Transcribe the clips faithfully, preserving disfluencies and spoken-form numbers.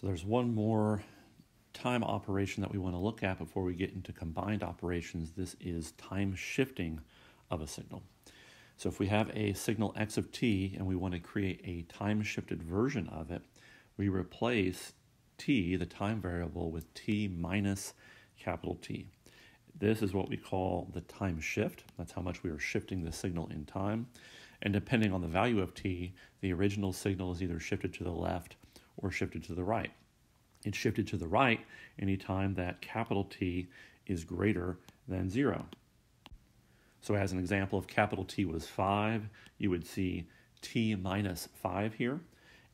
So there's one more time operation that we want to look at before we get into combined operations. This is time shifting of a signal. So if we have a signal x of t and we want to create a time-shifted version of it, we replace t, the time variable, with t minus capital T. This is what we call the time shift. That's how much we are shifting the signal in time. And depending on the value of t, the original signal is either shifted to the left or shifted to the right. It's shifted to the right any time that capital T is greater than zero. So as an example, if capital T was five, you would see T minus five here,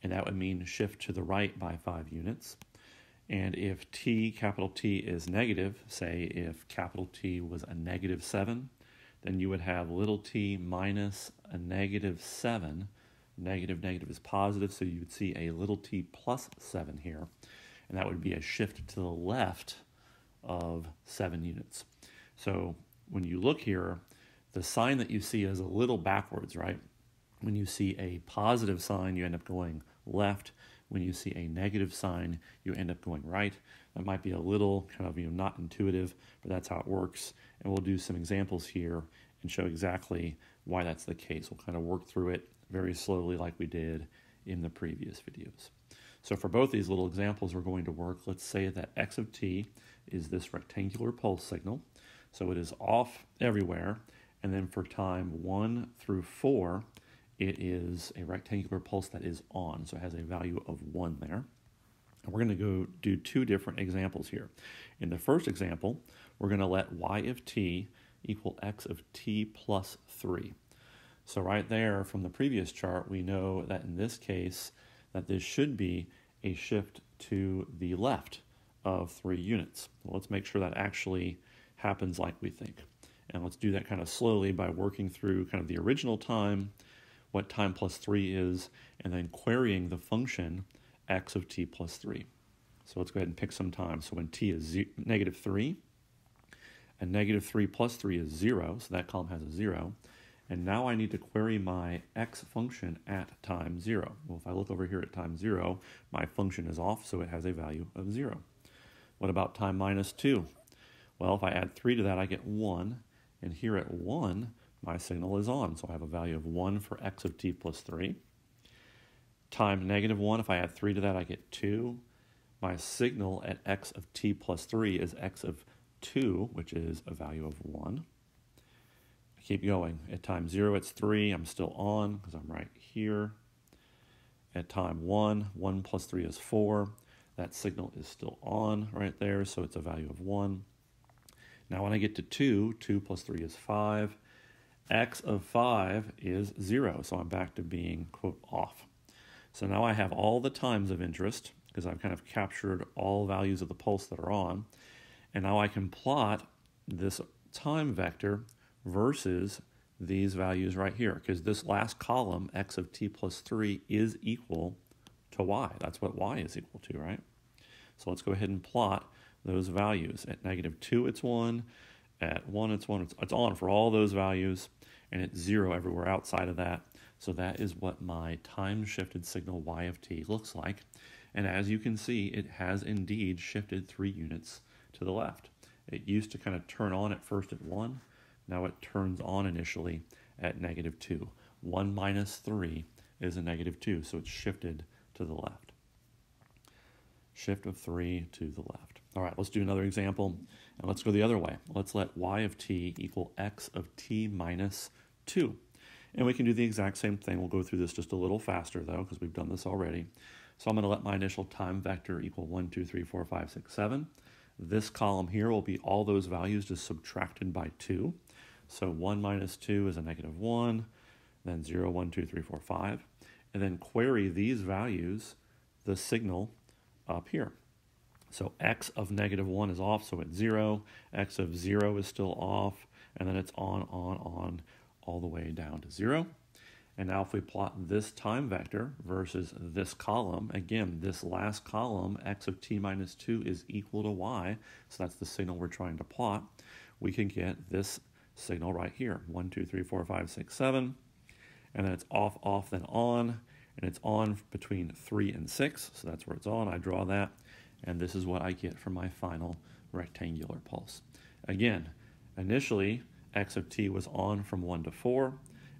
and that would mean shift to the right by five units. And if T, capital T, is negative, say if capital T was a negative seven, then you would have little t minus a negative seven. Negative, negative is positive, so you would see a little t plus seven here, and that would be a shift to the left of seven units. So when you look here, the sign that you see is a little backwards, right? When you see a positive sign, you end up going left. When you see a negative sign, you end up going right. That might be a little kind of, you know, not intuitive, but that's how it works. And we'll do some examples here and show exactly why that's the case. We'll kind of work through it very slowly like we did in the previous videos. So for both these little examples, we're going to work, let's say that x of t is this rectangular pulse signal. So it is off everywhere. And then for time one through four, it is a rectangular pulse that is on, so it has a value of one there. And we're going to go do two different examples here. In the first example, we're going to let y of t equal x of t plus three. So right there from the previous chart, we know that in this case, that this should be a shift to the left of three units. Well, let's make sure that actually happens like we think. And let's do that kind of slowly by working through kind of the original time, what time plus three is, and then querying the function x of t plus three. So let's go ahead and pick some time. So when t is negative three, and negative three plus three is zero, so that column has a zero. And now I need to query my x function at time zero. Well, if I look over here at time zero, my function is off, so it has a value of zero. What about time minus two? Well, if I add three to that, I get one. And here at one, my signal is on, so I have a value of one for x of t plus three. Time negative one, if I add three to that, I get two. My signal at x of t plus three is x of two, which is a value of one. I keep going. At time zero, it's three. I'm still on because I'm right here. At time one, one plus three is four. That signal is still on right there, so it's a value of one. Now when I get to two, two plus three is five. X of five is zero, so I'm back to being, quote, off. So now I have all the times of interest because I've kind of captured all values of the pulse that are on. And now I can plot this time vector versus these values right here because this last column, x of t plus three, is equal to y. That's what y is equal to, right? So let's go ahead and plot those values. At negative two, it's one. At one, it's one. It's, it's on for all those values, and it's zero everywhere outside of that. So that is what my time-shifted signal y of t looks like. And as you can see, it has indeed shifted three units to the left. It used to kind of turn on at first at one. Now it turns on initially at negative two. one minus three is a negative two, so it's shifted to the left. Shift of three to the left. All right, let's do another example, and let's go the other way. Let's let y of t equal x of t minus two. And we can do the exact same thing. We'll go through this just a little faster, though, because we've done this already. So I'm going to let my initial time vector equal one, two, three, four, five, six, seven. This column here will be all those values just subtracted by two. So one minus two is a negative one, then zero, one, two, three, four, five. And then query these values, the signal, up here. So x of negative one is off, so it's zero. X of zero is still off, and then it's on, on, on, all the way down to zero. And now if we plot this time vector versus this column, again, this last column, x of t minus two is equal to y, so that's the signal we're trying to plot. We can get this signal right here, one, two, three, four, five, six, seven, and then it's off, off, then on, and it's on between three and six, so that's where it's on. I draw that, and this is what I get for my final rectangular pulse. Again, initially, x of t was on from one to four.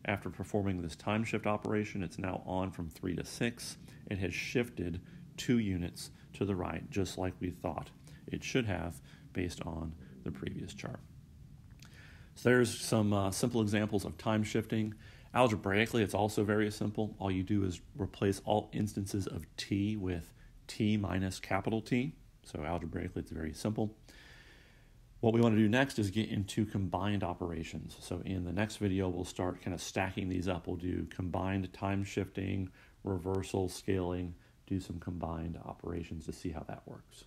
After performing this time shift operation, it's now on from three to six. It has shifted two units to the right, just like we thought it should have based on the previous chart. So there's some uh, simple examples of time shifting. Algebraically, it's also very simple. All you do is replace all instances of t with t minus capital T. So algebraically, it's very simple. What we want to do next is get into combined operations. So in the next video, we'll start kind of stacking these up. We'll do combined time shifting, reversal, scaling, do some combined operations to see how that works.